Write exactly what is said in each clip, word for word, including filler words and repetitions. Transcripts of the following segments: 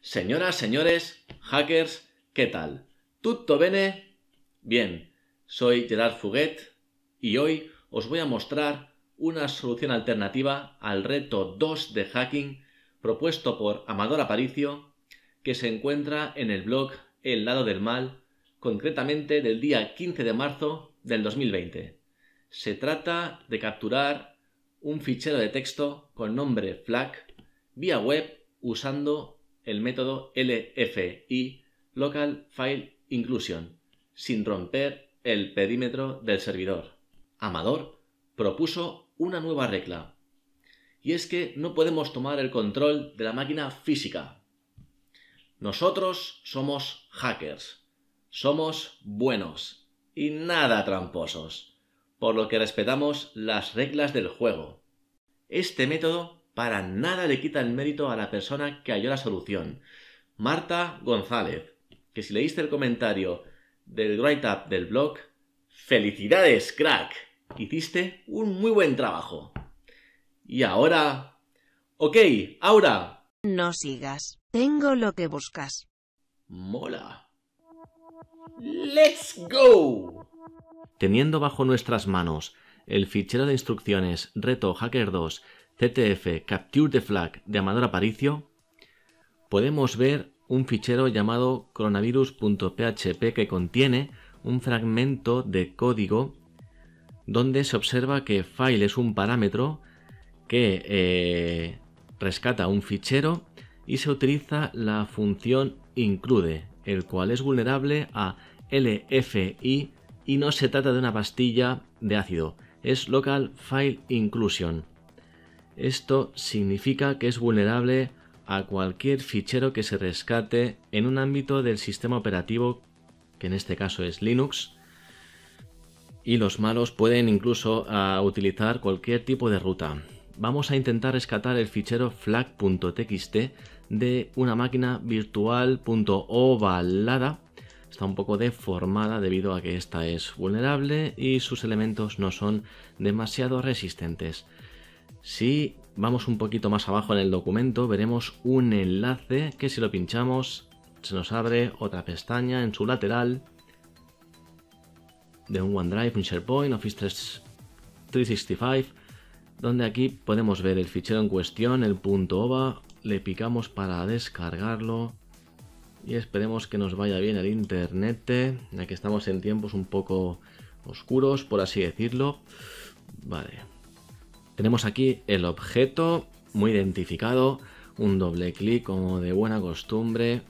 Señoras, señores, hackers, ¿qué tal? ¿Tutto bene? Bien, soy Gerard Fouguet y hoy os voy a mostrar una solución alternativa al reto dos de hacking propuesto por Amador Aparicio, que se encuentra en el blog El lado del mal, concretamente del día quince de marzo del dos mil veinte. Se trata de capturar un fichero de texto con nombre flag vía web usando el método L F I, Local File Inclusion, sin romper el perímetro del servidor. Amador propuso una nueva regla, y es que no podemos tomar el control de la máquina física. Nosotros somos hackers, somos buenos y nada tramposos, por lo que respetamos las reglas del juego. Este método para nada le quita el mérito a la persona que halló la solución, Marta González, que si leíste el comentario del write-up del blog, ¡felicidades, crack! Hiciste un muy buen trabajo. Y ahora... ¡Ok, Aura! No sigas. Tengo lo que buscas. Mola. ¡Let's go! Teniendo bajo nuestras manos el fichero de instrucciones Reto Hacker dos C T F Capture the Flag de Amador Aparicio, podemos ver un fichero llamado coronavirus punto p h p que contiene un fragmento de código donde se observa que file es un parámetro que eh, rescata un fichero y se utiliza la función include, el cual es vulnerable a L F I y no se trata de una pastilla de ácido, es Local File Inclusion. Esto significa que es vulnerable a cualquier fichero que se rescate en un ámbito del sistema operativo, que en este caso es Linux, y los malos pueden incluso uh, utilizar cualquier tipo de ruta. Vamos a intentar rescatar el fichero flag punto t x t de una máquina virtual punto ovalada. Está un poco deformada debido a que esta es vulnerable y sus elementos no son demasiado resistentes. Si vamos un poquito más abajo en el documento, veremos un enlace que si lo pinchamos se nos abre otra pestaña en su lateral de un OneDrive, un SharePoint, Office trescientos sesenta y cinco, donde aquí podemos ver el fichero en cuestión, el .ova, le picamos para descargarlo y esperemos que nos vaya bien el internet, ya que estamos en tiempos un poco oscuros, por así decirlo. Vale. Tenemos aquí el objeto muy identificado, un doble clic como de buena costumbre,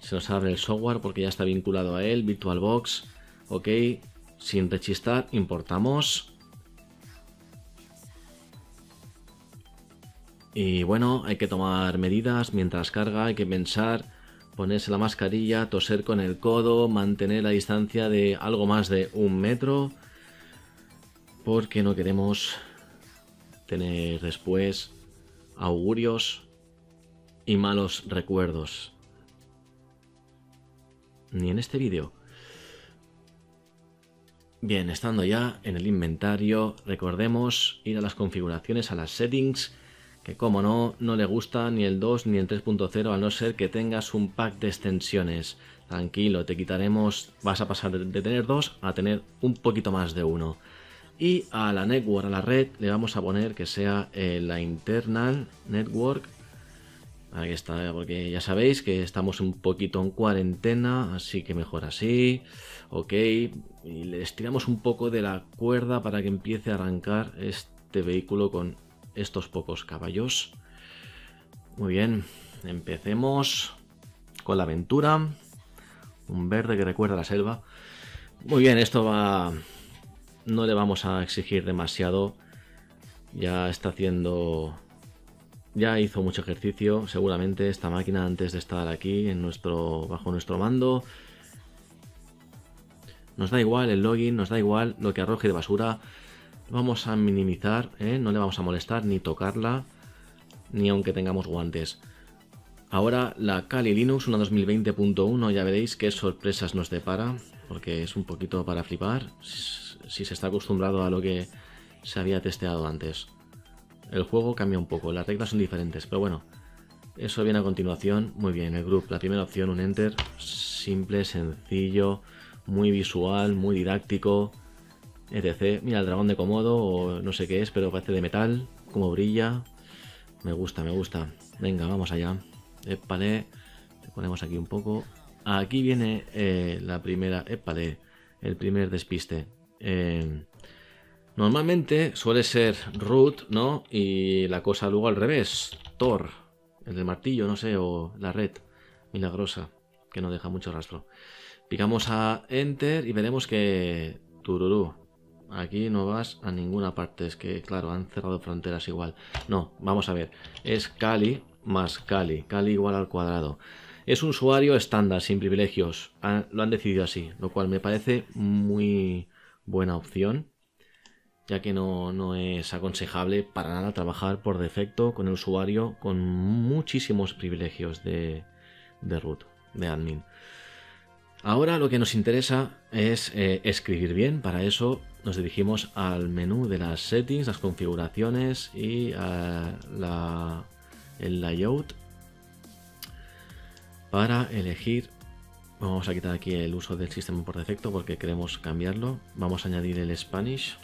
se nos abre el software porque ya está vinculado a él, VirtualBox, ok, sin rechistar, importamos. Y bueno, hay que tomar medidas mientras carga, hay que pensar, ponerse la mascarilla, toser con el codo, mantener la distancia de algo más de un metro, porque no queremos tener después augurios y malos recuerdos. Ni en este vídeo. Bien, estando ya en el inventario, recordemos ir a las configuraciones, a las settings, que como no, no le gusta ni el dos ni el tres punto cero, a no ser que tengas un pack de extensiones. Tranquilo, te quitaremos, vas a pasar de tener dos a tener un poquito más de uno. Y a la network, a la red, le vamos a poner que sea eh, la internal network. Aquí está, porque ya sabéis que estamos un poquito en cuarentena, así que mejor así. Ok, y le estiramos un poco de la cuerda para que empiece a arrancar este vehículo con estos pocos caballos. Muy bien, empecemos con la aventura. Un verde que recuerda la selva. Muy bien, esto va... No le vamos a exigir demasiado, ya está haciendo, ya hizo mucho ejercicio, seguramente esta máquina antes de estar aquí en nuestro, bajo nuestro mando. Nos da igual el login, nos da igual lo que arroje de basura, vamos a minimizar, ¿eh? No le vamos a molestar ni tocarla, ni aunque tengamos guantes. Ahora la Kali Linux una dos mil veinte punto uno, ya veréis qué sorpresas nos depara, porque es un poquito para flipar si se está acostumbrado a lo que se había testeado antes. El juego cambia un poco, las reglas son diferentes, pero bueno, Eso viene a continuación. Muy bien, el group, la primera opción, un enter. Simple, sencillo, muy visual, muy didáctico, etcétera. Mira el dragón de Komodo, o no sé qué es, pero parece de metal, como brilla. Me gusta, me gusta. Venga, vamos allá. Epale, te ponemos aquí un poco. Aquí viene eh, la primera, epale, el primer despiste. Eh, normalmente suele ser root, ¿no? Y la cosa luego al revés. Tor, el del martillo, no sé, o la red milagrosa, que no deja mucho rastro. Picamos a enter y veremos que... tururú. Aquí no vas a ninguna parte. Es que, claro, han cerrado fronteras igual. No, vamos a ver. Es Kali más Kali. Kali igual al cuadrado. Es un usuario estándar, sin privilegios. Han, lo han decidido así, lo cual me parece muy buena opción, ya que no, no es aconsejable para nada trabajar por defecto con el usuario con muchísimos privilegios de, de root, de admin. Ahora lo que nos interesa es eh, escribir bien. Para eso nos dirigimos al menú de las settings, las configuraciones y a la, el layout para elegir. Vamos a quitar aquí el uso del sistema por defecto porque queremos cambiarlo. Vamos a añadir el Spanish,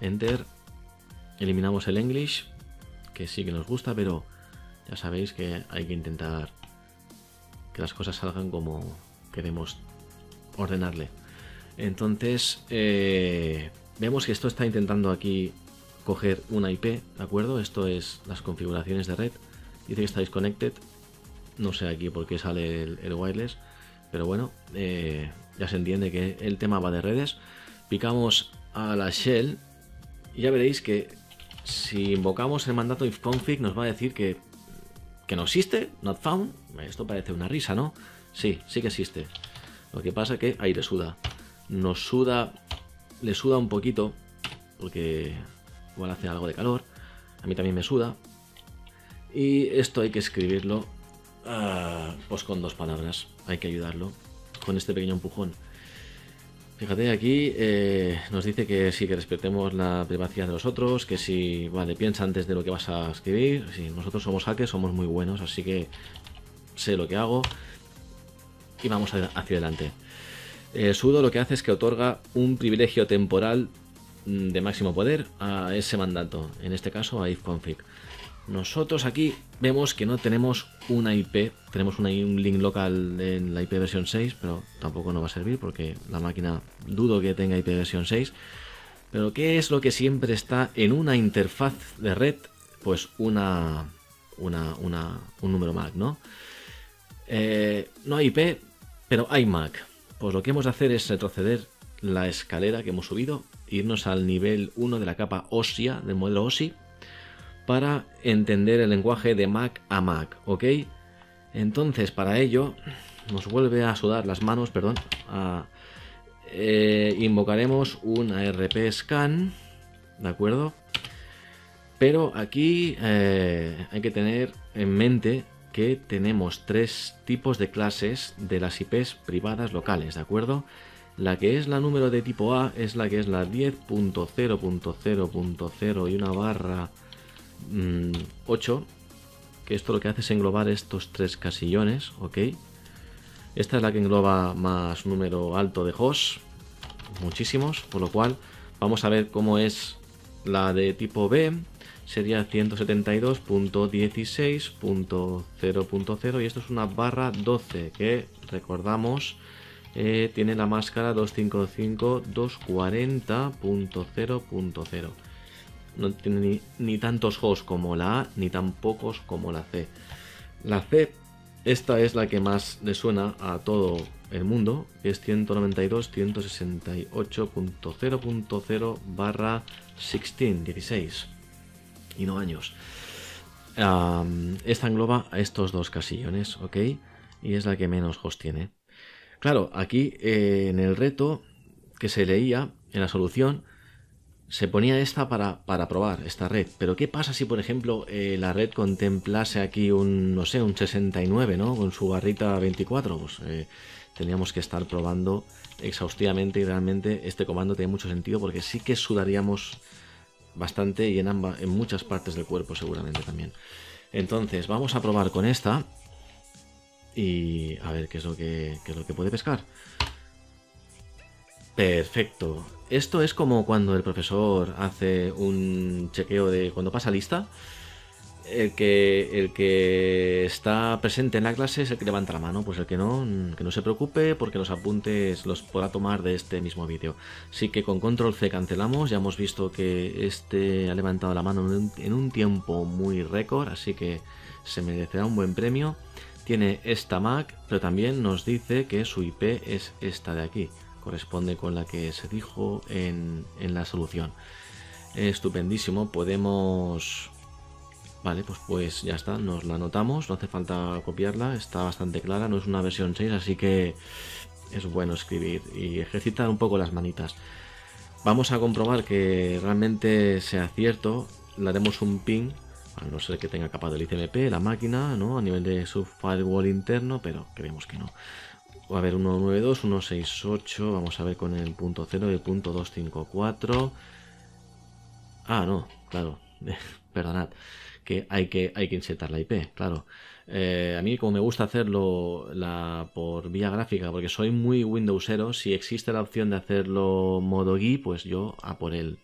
enter, eliminamos el English, que sí que nos gusta, pero ya sabéis que hay que intentar que las cosas salgan como queremos ordenarle. Entonces eh, vemos que esto está intentando aquí coger una I P, ¿de acuerdo? Esto es las configuraciones de red. Dice que está disconnected, no sé aquí por qué sale el, el wireless, pero bueno, eh, ya se entiende que el tema va de redes. Picamos a la shell y ya veréis que si invocamos el mandato ifconfig nos va a decir que que no existe, not found. Esto parece una risa, ¿no? Sí, sí que existe. Lo que pasa es que ahí le suda. Nos suda, le suda un poquito, porque igual hace algo de calor. A mí también me suda. Y esto hay que escribirlo uh, pues con dos palabras. Hay que ayudarlo con este pequeño empujón. Fíjate, aquí eh, nos dice que sí, que respetemos la privacidad de los otros, que si, vale, piensa antes de lo que vas a escribir. Si nosotros somos hackers, somos muy buenos, así que sé lo que hago y vamos hacia adelante. Eh, sudo lo que hace es que otorga un privilegio temporal de máximo poder a ese mandato, en este caso a ifconfig. Nosotros aquí vemos que no tenemos una I P, tenemos una, un link local en la I P versión seis, pero tampoco nos va a servir porque la máquina dudo que tenga I P versión seis. Pero ¿qué es lo que siempre está en una interfaz de red? Pues una, una, una un número MAC, ¿no? Eh, no hay I P, pero hay MAC. Pues lo que hemos de hacer es retroceder la escalera que hemos subido, irnos al nivel uno de la capa ósea, del modelo O S I, para entender el lenguaje de Mac a Mac, ¿ok? Entonces, para ello, nos vuelve a sudar las manos, perdón, a, eh, invocaremos un A R P scan, ¿de acuerdo? Pero aquí eh, hay que tener en mente que tenemos tres tipos de clases de las I Ps privadas locales, ¿de acuerdo? La que es la número de tipo A es la que es la diez punto cero punto cero punto cero y una barra ocho, que esto lo que hace es englobar estos tres casillones, ok. Esta es la que engloba más número alto de hosts, muchísimos, por lo cual vamos a ver cómo es la de tipo B. Sería ciento setenta y dos punto dieciséis punto cero punto cero y esto es una barra doce que, recordamos, eh, tiene la máscara doscientos cincuenta y cinco punto doscientos cuarenta punto cero punto cero. No tiene ni, ni tantos hosts como la A, ni tan pocos como la C. La C, esta es la que más le suena a todo el mundo, que es ciento noventa y dos punto ciento sesenta y ocho punto cero punto cero barra dieciséis, dieciséis y no años. Um, esta engloba a estos dos casillones, ¿ok? Y es la que menos hosts tiene. Claro, aquí eh, en el reto que se leía, en la solución, se ponía esta para, para probar esta red. Pero ¿qué pasa si, por ejemplo, eh, la red contemplase aquí un, no sé, un sesenta y nueve, ¿no? Con su barrita veinticuatro. Pues eh, tendríamos que estar probando exhaustivamente y realmente este comando tiene mucho sentido porque sí que sudaríamos bastante y en, ambas, en muchas partes del cuerpo seguramente también. Entonces vamos a probar con esta y a ver qué es lo que, qué es lo que puede pescar. Perfecto. Esto es como cuando el profesor hace un chequeo de cuando pasa lista. El que, el que está presente en la clase es el que levanta la mano, pues el que no, que no se preocupe porque los apuntes los podrá tomar de este mismo vídeo. Así que con control ce cancelamos, ya hemos visto que este ha levantado la mano en un tiempo muy récord, así que se merecerá un buen premio. Tiene esta Mac, pero también nos dice que su i pe es esta de aquí, corresponde con la que se dijo en, en la solución. Estupendísimo, podemos... Vale, pues, pues ya está, nos la anotamos, no hace falta copiarla, está bastante clara, no es una versión seis, así que es bueno escribir y ejercitar un poco las manitas. Vamos a comprobar que realmente sea cierto, le haremos un ping, a no ser que tenga capado el i ce eme pe, la máquina, ¿no? A nivel de su firewall interno, pero creemos que no. A ver, ciento noventa y dos punto ciento sesenta y ocho, vamos a ver con el punto cero y el punto doscientos cincuenta y cuatro. Ah, no, claro, perdonad. Que hay que, hay que insertar la i pe, claro. Eh, a mí, como me gusta hacerlo la, por vía gráfica, porque soy muy Windowsero, si existe la opción de hacerlo modo G U I, pues yo a por él.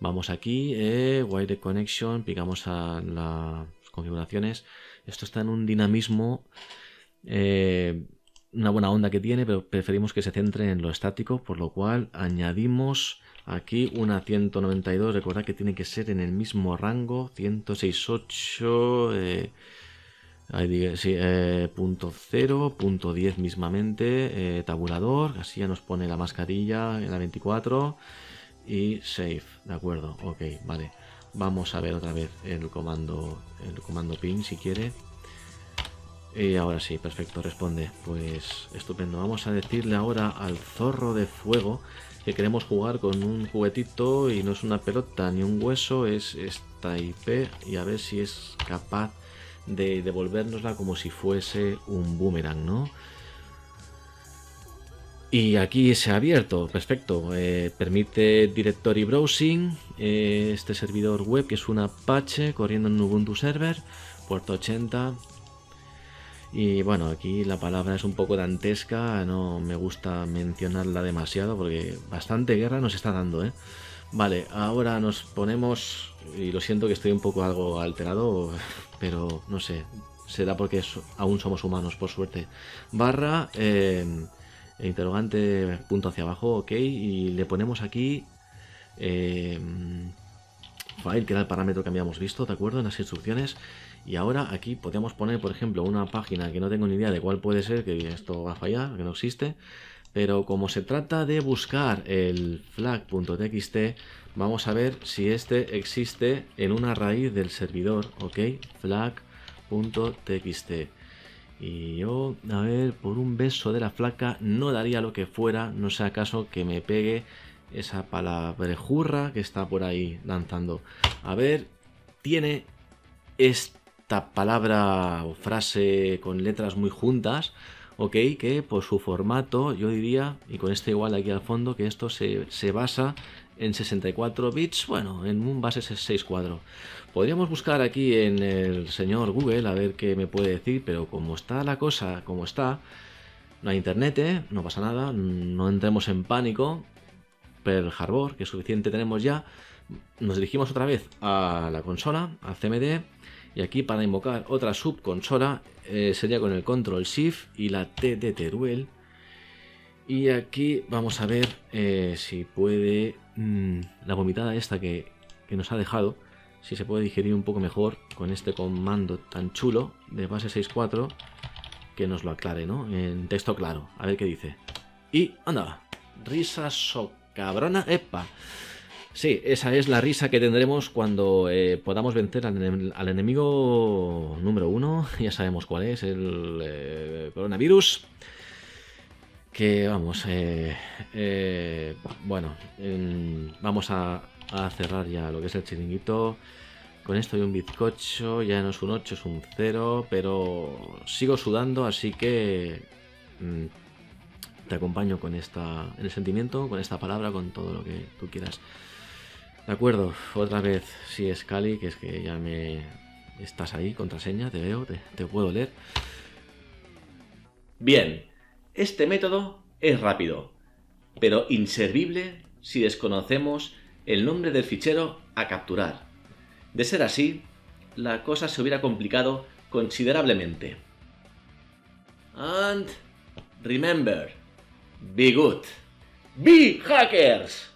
Vamos aquí, eh, Wire Connection, picamos a las configuraciones. Esto está en un dinamismo, eh, una buena onda que tiene, pero preferimos que se centre en lo estático, por lo cual añadimos... Aquí una ciento noventa y dos, recordad que tiene que ser en el mismo rango, ciento sesenta y ocho, eh, sí, eh, punto cero, punto diez mismamente, eh, tabulador, así ya nos pone la mascarilla en la veinticuatro y save, de acuerdo, ok, vale. Vamos a ver otra vez el comando, el comando ping si quiere. Y ahora sí, perfecto, responde, pues estupendo. Vamos a decirle ahora al zorro de fuego... que queremos jugar con un juguetito y no es una pelota ni un hueso, es esta i pe y a ver si es capaz de devolvernosla como si fuese un boomerang, ¿no? Y aquí se ha abierto, perfecto, eh, permite directory browsing, eh, este servidor web que es un Apache corriendo en Ubuntu Server, puerto ochenta... Y bueno, aquí la palabra es un poco dantesca, no me gusta mencionarla demasiado porque bastante guerra nos está dando, ¿eh? Vale, ahora nos ponemos, y lo siento que estoy un poco algo alterado, pero no sé, será porque aún somos humanos, por suerte. Barra, eh, interrogante, punto hacia abajo, ok, y le ponemos aquí... Eh, file, que era el parámetro que habíamos visto, ¿de acuerdo? En las instrucciones. Y ahora aquí podemos poner, por ejemplo, una página que no tengo ni idea de cuál puede ser, que esto va a fallar, que no existe. Pero como se trata de buscar el flag punto t x t, vamos a ver si este existe en una raíz del servidor, ¿ok? flag punto t x t. Y yo, a ver, por un beso de la flaca no daría lo que fuera, no sea acaso que me pegue esa palabrejurra que está por ahí lanzando. A ver, tiene... esta palabra o frase con letras muy juntas, ok, que por su formato yo diría, y con este igual aquí al fondo, que esto se, se basa en sesenta y cuatro bits, bueno, en un base sesenta y seis cuadro. Podríamos buscar aquí en el señor Google a ver qué me puede decir, pero como está la cosa, como está, no hay internet, ¿eh? No pasa nada, no entremos en pánico, Pearl Harbor, que suficiente tenemos ya. Nos dirigimos otra vez a la consola, al ce eme de, y aquí para invocar otra subconsola eh, sería con el control shift y la te de Teruel. Y aquí vamos a ver eh, si puede mmm, la vomitada esta que, que nos ha dejado, si se puede digerir un poco mejor con este comando tan chulo de base sesenta y cuatro, que nos lo aclare, ¿no? En texto claro, a ver qué dice. Y anda, risa socabrona, epa. Sí, esa es la risa que tendremos cuando eh, podamos vencer al, al enemigo número uno, ya sabemos cuál es, el eh, coronavirus, que vamos, eh, eh, bueno, eh, vamos a, a cerrar ya lo que es el chiringuito, con esto y un bizcocho, ya no es un ocho, es un cero, pero sigo sudando, así que... Mm, te acompaño con esta, en el sentimiento, con esta palabra, con todo lo que tú quieras. De acuerdo, otra vez, si es Kali, que es que ya me, Estás ahí, contraseña, te veo, te, te puedo leer. Bien, este método es rápido, pero inservible si desconocemos el nombre del fichero a capturar. De ser así, la cosa se hubiera complicado considerablemente. And remember, be good. Be hackers!